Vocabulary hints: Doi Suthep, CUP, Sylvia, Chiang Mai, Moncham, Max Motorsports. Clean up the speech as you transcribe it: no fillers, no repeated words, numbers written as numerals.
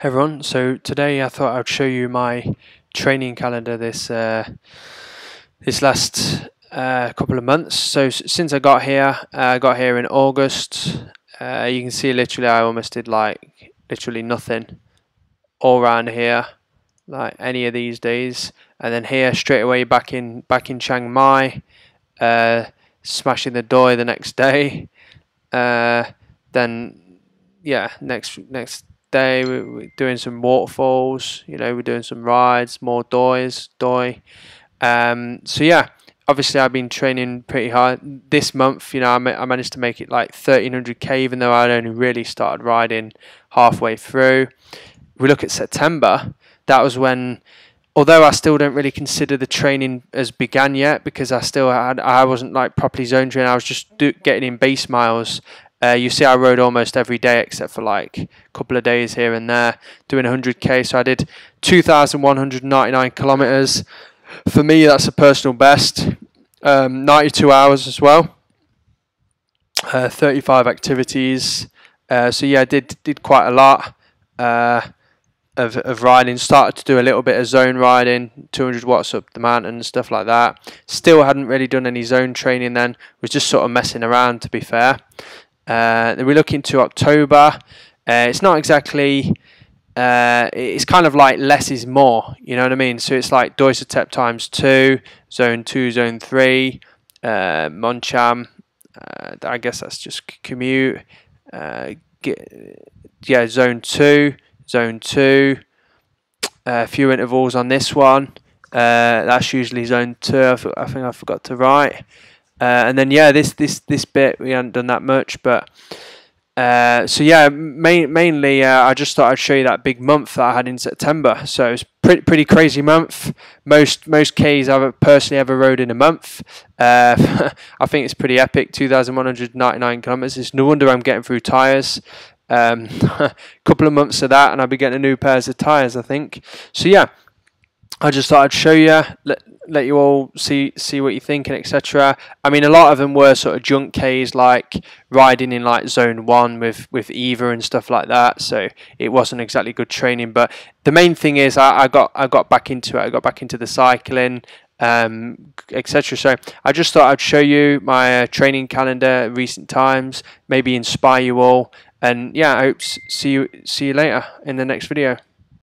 Hey everyone, so today I thought I'd show you my training calendar this last couple of months. So since I got here in August, you can see literally I almost did like literally nothing all around here, like any of these days, and then here straight away back in Chiang Mai, smashing the Doi the next day, then yeah, next day we're doing some waterfalls, you know, we're doing some rides, more Doi. So yeah, obviously I've been training pretty hard this month. You know, I managed to make it like 1300k, even though I'd only really started riding halfway through. If we look at September, that was when, although I still don't really consider the training as began yet, because I wasn't like properly zone training, I was just getting in base miles. You see I rode almost every day except for like a couple of days here and there, doing 100k. So I did 2,199 kilometers. For me, that's a personal best. 92 hours as well. 35 activities. So yeah, I did quite a lot of riding. Started to do a little bit of zone riding, 200 watts up the mountain and stuff like that. Still hadn't really done any zone training then. Was just sort of messing around, to be fair. Then we look into October. It's not exactly, it's kind of like less is more, you know what I mean? So it's like Doi Suthep times 2, zone 2, zone 3, Moncham, I guess that's just commute, yeah, zone 2, a few intervals on this one, that's usually zone 2, I think I forgot to write. And then yeah, this bit we haven't done that much, but so yeah, mainly I just thought I'd show you that big month that I had in September. So it's pretty crazy month. Most Ks I've personally ever rode in a month. I think it's pretty epic. 2,199 kilometers. It's no wonder I'm getting through tires. A couple of months of that, and I'll be getting a new pairs of tires, I think. So yeah, I just thought I'd show you. Let you all see what you think and etc. I mean, a lot of them were sort of junk Ks, like riding in like zone 1 with Eva and stuff like that. So it wasn't exactly good training. But the main thing is I got back into it. I got back into the cycling, etc. So I just thought I'd show you my training calendar, recent times, maybe inspire you all. And yeah, I hope see you later in the next video.